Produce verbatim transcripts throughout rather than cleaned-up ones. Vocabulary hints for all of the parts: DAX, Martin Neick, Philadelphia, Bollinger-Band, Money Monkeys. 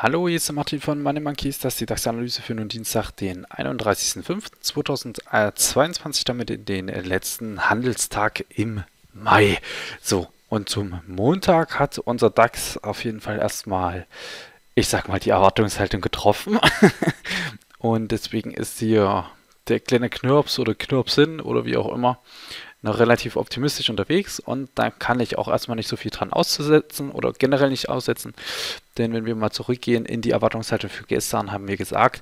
Hallo, hier ist der Martin von Money Monkeys, das ist die DAX-Analyse für nun Dienstag, den einunddreißigsten fünften zweitausendzweiundzwanzig, damit in den letzten Handelstag im Mai. So, und zum Montag hat unser DAX auf jeden Fall erstmal, ich sag mal, die Erwartungshaltung getroffen. Und deswegen ist hier der kleine Knirps oder Knirpsin oder wie auch immer noch relativ optimistisch unterwegs, und da kann ich auch erstmal nicht so viel dran auszusetzen oder generell nicht aussetzen, denn wenn wir mal zurückgehen in die Erwartungshaltung für gestern, haben wir gesagt,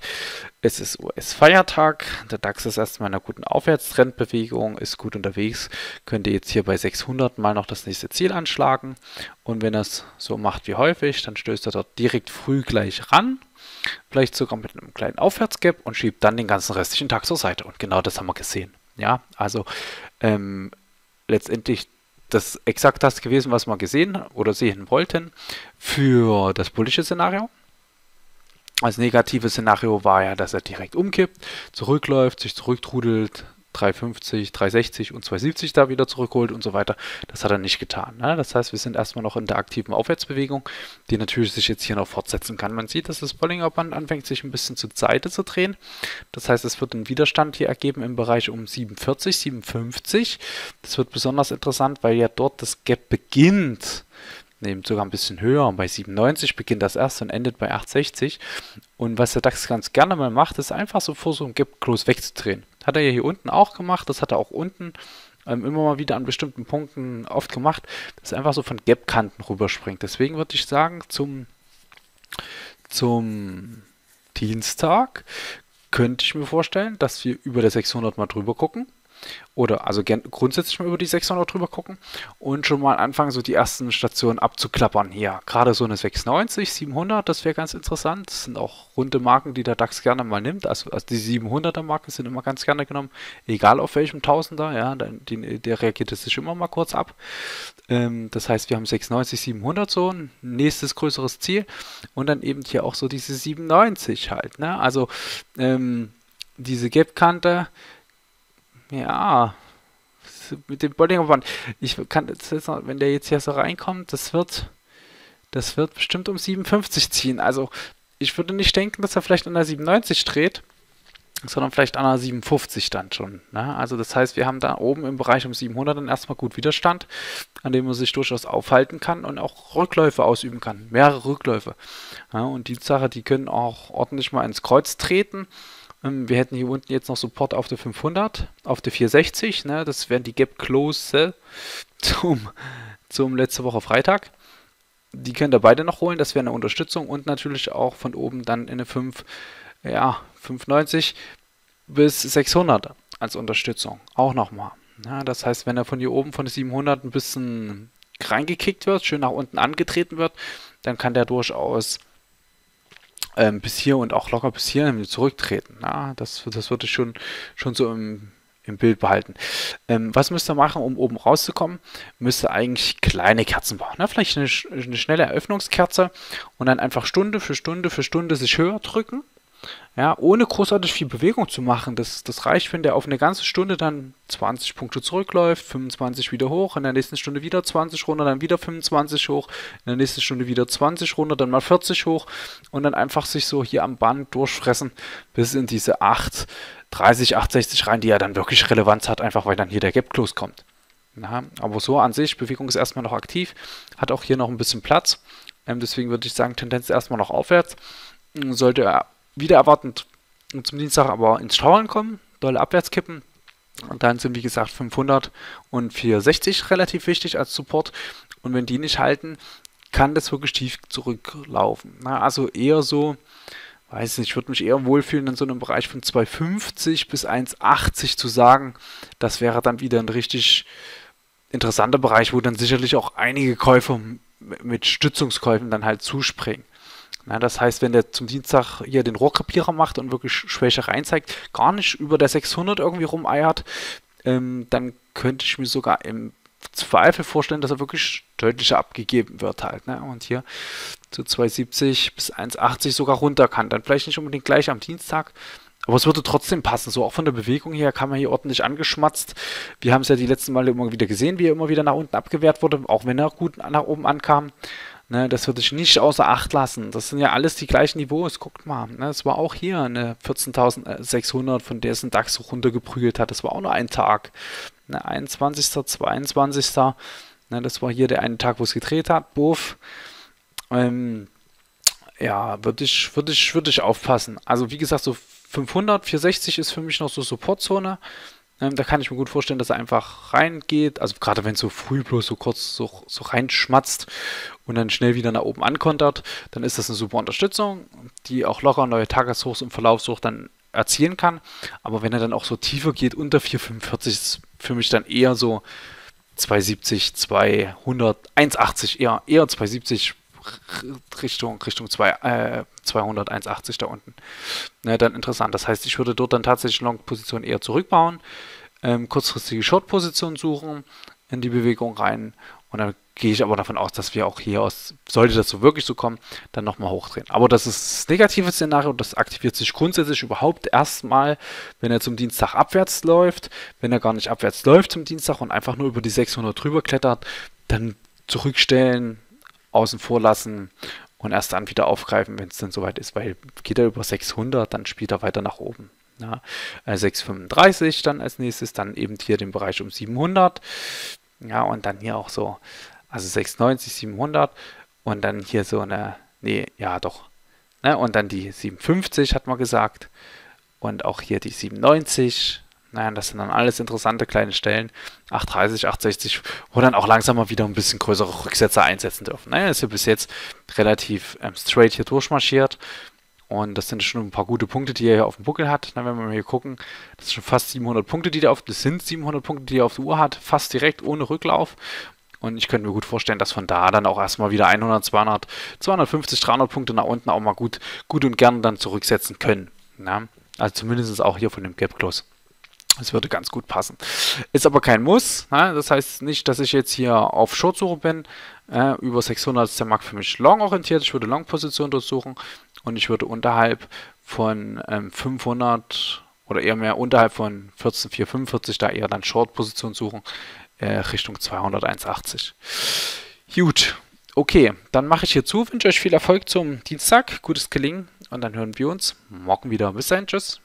es ist U S-Feiertag, der DAX ist erstmal in einer guten Aufwärtstrendbewegung, ist gut unterwegs, könnte jetzt hier bei sechshundert mal noch das nächste Ziel anschlagen, und wenn er es so macht wie häufig, dann stößt er dort direkt früh gleich ran, vielleicht sogar mit einem kleinen Aufwärtsgap, und schiebt dann den ganzen restlichen Tag zur Seite, und genau das haben wir gesehen. Ja, also ähm, letztendlich das exakt das gewesen, was wir gesehen oder sehen wollten für das bullische Szenario. Das negative Szenario war ja, dass er direkt umkippt, zurückläuft, sich zurücktrudelt, dreihundertfünfzig, dreihundertsechzig und zweihundertsiebzig da wieder zurückholt und so weiter. Das hat er nicht getan. Ne? Das heißt, wir sind erstmal noch in der aktiven Aufwärtsbewegung, die natürlich sich jetzt hier noch fortsetzen kann. Man sieht, dass das Bollinger-Band anfängt, sich ein bisschen zur Seite zu drehen. Das heißt, es wird einen Widerstand hier ergeben im Bereich um siebenundvierzig, siebenundfünfzig. Das wird besonders interessant, weil ja dort das Gap beginnt. Eben sogar ein bisschen höher, und bei siebenundneunzig beginnt das erste und endet bei achthundertsechzig. Und was der DAX ganz gerne mal macht, ist einfach so vor so einem Gap close wegzudrehen. Hat er ja hier unten auch gemacht, das hat er auch unten ähm, immer mal wieder an bestimmten Punkten oft gemacht, dass er einfach so von Gap-Kanten rüberspringt. Deswegen würde ich sagen, zum, zum Dienstag könnte ich mir vorstellen, dass wir über der sechshundert mal drüber gucken. Oder also grundsätzlich mal über die sechshundert drüber gucken und schon mal anfangen, so die ersten Stationen abzuklappern hier. Gerade so eine sechsundneunzig, siebenhundert, das wäre ganz interessant. Das sind auch runde Marken, die der DAX gerne mal nimmt. Also, also die siebenhunderter Marken sind immer ganz gerne genommen, egal auf welchem Tausender. Ja, die, der reagiert es sich immer mal kurz ab. Ähm, das heißt, wir haben sechsundneunzig, siebenhundert so, ein nächstes größeres Ziel. Und dann eben hier auch so diese siebenundneunzig halt. Ne? Also ähm, diese Gap-Kante. Ja, mit dem Bollinger-Band. Ich kann jetzt noch, wenn der jetzt hier so reinkommt, das wird, das wird bestimmt um siebenundfünfzig ziehen. Also ich würde nicht denken, dass er vielleicht an der siebenundneunzig dreht, sondern vielleicht an der siebenundfünfzig dann schon. Ne? Also das heißt, wir haben da oben im Bereich um siebenhundert dann erstmal gut Widerstand, an dem man sich durchaus aufhalten kann und auch Rückläufe ausüben kann. Mehrere Rückläufe. Ja, und die Sache, die können auch ordentlich mal ins Kreuz treten. Wir hätten hier unten jetzt noch Support auf der fünfhundert, auf der vierhundertsechzig, ne? Das wären die Gap Close zum, zum letzte Woche Freitag. Die können da beide noch holen, das wäre eine Unterstützung, und natürlich auch von oben dann in eine fünf, ja, fünfhundertneunzig bis sechshundert als Unterstützung, auch nochmal. Ja, das heißt, wenn er von hier oben von der siebenhundert ein bisschen reingekickt wird, schön nach unten angetreten wird, dann kann der durchaus bis hier und auch locker bis hier zurücktreten. Ja, das, das würde ich schon, schon so im, im Bild behalten. Ähm, was müsst ihr machen, um oben rauszukommen? Müsst ihr eigentlich kleine Kerzen bauen. Ne? Vielleicht eine, eine schnelle Eröffnungskerze und dann einfach Stunde für Stunde für Stunde sich höher drücken. Ja, ohne großartig viel Bewegung zu machen. Das, das reicht, wenn der auf eine ganze Stunde dann zwanzig Punkte zurückläuft, fünfundzwanzig wieder hoch, in der nächsten Stunde wieder zwanzig runter, dann wieder fünfundzwanzig hoch, in der nächsten Stunde wieder zwanzig runter, dann mal vierzig hoch und dann einfach sich so hier am Band durchfressen bis in diese achthundertdreißig, achthundertsechzig rein, die ja dann wirklich Relevanz hat, einfach weil dann hier der Gap Close kommt. Na, aber so an sich, Bewegung ist erstmal noch aktiv, hat auch hier noch ein bisschen Platz, ähm, deswegen würde ich sagen, Tendenz erstmal noch aufwärts, sollte er wieder erwartend zum Dienstag aber ins Stauern kommen, doll abwärts kippen. Und dann sind, wie gesagt, fünfhundert und vierhundertsechzig relativ wichtig als Support. Und wenn die nicht halten, kann das wirklich tief zurücklaufen. Na, also eher so, weiß nicht, ich würde mich eher wohlfühlen, in so einem Bereich von zweihundertfünfzig bis hundertachtzig zu sagen. Das wäre dann wieder ein richtig interessanter Bereich, wo dann sicherlich auch einige Käufer mit Stützungskäufen dann halt zuspringen. Na, das heißt, wenn der zum Dienstag hier den Rohrkrepierer macht und wirklich Schwäche reinzeigt, gar nicht über der sechshundert irgendwie rumeiert, ähm, dann könnte ich mir sogar im Zweifel vorstellen, dass er wirklich deutlicher abgegeben wird halt. Ne? Und hier zu zweihundertsiebzig bis hundertachtzig sogar runter kann. Dann vielleicht nicht unbedingt gleich am Dienstag, Aber es würde trotzdem passen. So auch von der Bewegung her kam er hier ordentlich angeschmatzt. Wir haben es ja die letzten Male immer wieder gesehen, wie er immer wieder nach unten abgewehrt wurde, auch wenn er gut nach oben ankam. Ne, das würde ich nicht außer Acht lassen. Das sind ja alles die gleichen Niveaus. Guckt mal, ne, es war auch hier eine vierzehntausendsechshundert, von der es ein DAX runtergeprügelt hat. Das war auch nur ein Tag. Ne, einundzwanzigster, zweiundzwanzigster Ne, das war hier der eine Tag, wo es gedreht hat. Buff. Ähm, ja, würde ich, würd ich, würd ich aufpassen. Also wie gesagt, so fünfhundert, vierhundertsechzig ist für mich noch so Supportzone. Ähm, da kann ich mir gut vorstellen, dass er einfach reingeht. Also gerade wenn es so früh bloß so kurz so, so reinschmatzt und dann schnell wieder nach oben ankontert, dann ist das eine super Unterstützung, die auch locker neue Tageshochs im Verlauf so dann erzielen kann. Aber wenn er dann auch so tiefer geht, unter vier fünfundvierzig, ist für mich dann eher so zweihundertsiebzig, zweihundert, hundertachtzig, eher, eher zweihundertsiebzig Richtung, Richtung zweihundert, hundertachtzig da unten. Ne, dann interessant. Das heißt, ich würde dort dann tatsächlich Long-Position eher zurückbauen, ähm, kurzfristige Short-Position suchen, in die Bewegung rein, und dann gehe ich aber davon aus, dass wir auch hier aus, sollte das so wirklich so kommen, dann nochmal hochdrehen. Aber das ist das negative Szenario, das aktiviert sich grundsätzlich überhaupt erstmal, wenn er zum Dienstag abwärts läuft. Wenn er gar nicht abwärts läuft zum Dienstag und einfach nur über die sechshundert drüber klettert, dann zurückstellen, außen vor lassen und erst dann wieder aufgreifen, wenn es dann soweit ist, weil geht er über sechshundert, dann spielt er weiter nach oben. Ja, sechshundertfünfunddreißig dann als nächstes, dann eben hier den Bereich um siebenhundert, ja, und dann hier auch so, also sechsundneunzig, siebenhundert und dann hier so eine, nee, ja doch, ne, und dann die siebenundfünfzig hat man gesagt und auch hier die siebenundneunzig. Naja, das sind dann alles interessante kleine Stellen, achthundertdreißig, achthundertsechzig, wo dann auch langsam mal wieder ein bisschen größere Rücksetzer einsetzen dürfen. Naja, ist ja bis jetzt relativ ähm, straight hier durchmarschiert und das sind schon ein paar gute Punkte, die er hier auf dem Buckel hat. Na, wenn wir mal hier gucken, das sind schon fast siebenhundert Punkte, die der auf, das sind siebenhundert Punkte, die er auf der Uhr hat, fast direkt ohne Rücklauf. Und ich könnte mir gut vorstellen, dass von da dann auch erstmal wieder hundert, zweihundert, zweihundertfünfzig, dreihundert Punkte nach unten auch mal gut, gut und gerne dann zurücksetzen können. Na? Also zumindest auch hier von dem Gap Close. Es würde ganz gut passen. Ist aber kein Muss. Ne? Das heißt nicht, dass ich jetzt hier auf Short-Suche bin. Äh, über sechshundert ist der Markt für mich long-orientiert. Ich würde Long-Position durchsuchen und ich würde unterhalb von ähm, fünfhundert oder eher mehr unterhalb von vierzehn vier fünfundvierzig da eher dann Short-Position suchen äh, Richtung zweihundert, hundertachtzig. Gut. Okay, dann mache ich hier zu. Wünsche euch viel Erfolg zum Dienstag. Gutes Gelingen und dann hören wir uns morgen wieder. Bis dahin. Tschüss.